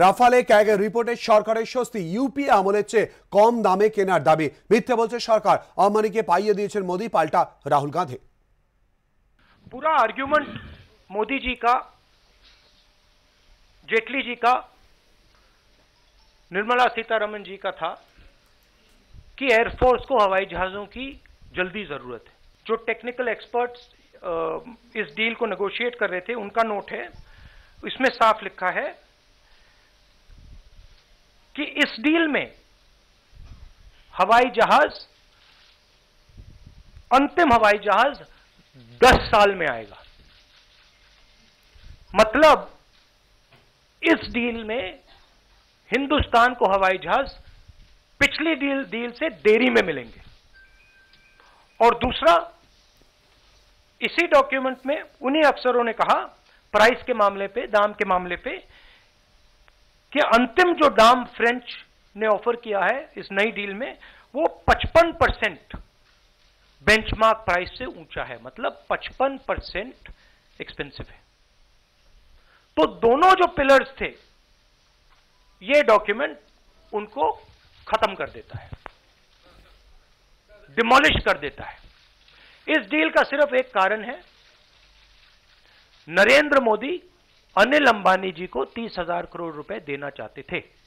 Rafale ক্যাগের রিপোর্টে সরকারের স্বস্তি, ইউপি আমলের চেয়ে কম দামে কেনার দাবি। মিথ্যে বলছে সরকার, अंबानीকে পাইয়ে দিয়েছেন मोदी, पाल्टा राहुल गांधी। पूरा आर्ग्यूमेंट मोदी जी का, जेटली जी का, निर्मला सीतारमन जी का था कि एयरफोर्स को हवाई जहाजों की जल्दी जरूरत है। जो टेक्निकल एक्सपर्ट्स इस डील को नेगोशिएट कर रहे थे उनका नोट है, इसमें साफ लिखा है कि इस डील में हवाई जहाज, अंतिम हवाई जहाज 10 साल में आएगा। मतलब इस डील में हिंदुस्तान को हवाई जहाज पिछली डील से देरी में मिलेंगे। और दूसरा, इसी डॉक्यूमेंट में उन्हीं अफसरों ने कहा प्राइस के मामले पे, दाम के मामले पे, कि अंतिम जो दाम फ्रेंच ने ऑफर किया है इस नई डील में वो 55% बेंचमार्क प्राइस से ऊंचा है। मतलब 55% एक्सपेंसिव है। तो दोनों जो पिलर्स थे ये डॉक्यूमेंट उनको खत्म कर देता है, डिमोलिश कर देता है। इस डील का सिर्फ एक कारण है, नरेंद्र मोदी अनिल अंबानी जी को 30,000 करोड़ रुपए देना चाहते थे।